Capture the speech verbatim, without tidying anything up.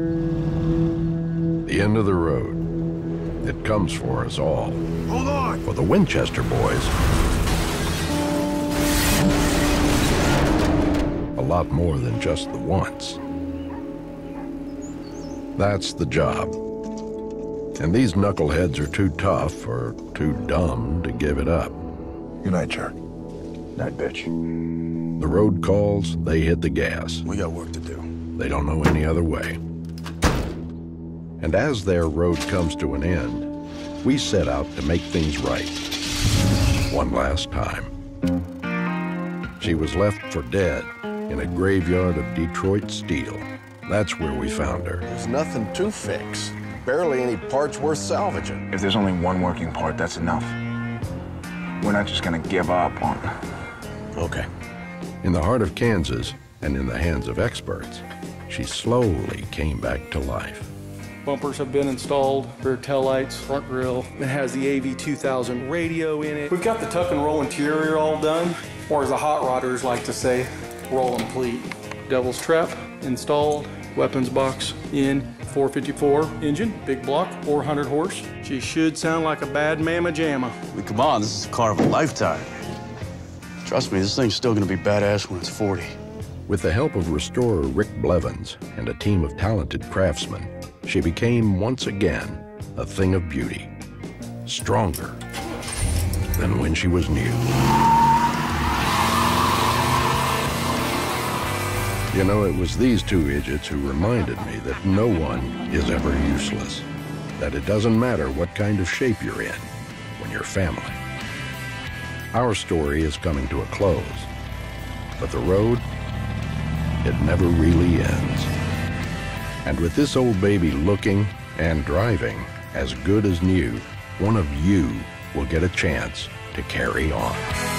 The end of the road. It comes for us all. Hold on! For the Winchester boys, a lot more than just the once. That's the job. And these knuckleheads are too tough or too dumb to give it up. Good night, Jerk. Night, bitch. The road calls, they hit the gas. We got work to do. They don't know any other way. And as their road comes to an end, we set out to make things right. One last time. She was left for dead in a graveyard of Detroit steel. That's where we found her. There's nothing to fix. Barely any parts worth salvaging. If there's only one working part, that's enough. We're not just gonna give up on her. Okay. In the heart of Kansas, and in the hands of experts, she slowly came back to life. Bumpers have been installed, rear taillights, front grille. It has the A V two thousand radio in it. We've got the tuck and roll interior all done, or as the hot rodders like to say, roll and pleat. Devil's Trap installed, weapons box in, four fifty-four engine, big block, four hundred horse. She should sound like a bad mamma jamma. I mean, come on, this is the car of a lifetime. Trust me, this thing's still gonna be badass when it's forty. With the help of restorer Rick Blevins and a team of talented craftsmen, she became once again a thing of beauty, stronger than when she was new. You know, it was these two idiots who reminded me that no one is ever useless, that it doesn't matter what kind of shape you're in when you're family. Our story is coming to a close, but the road, it never really ends. And with this old baby looking and driving as good as new, one of you will get a chance to carry on.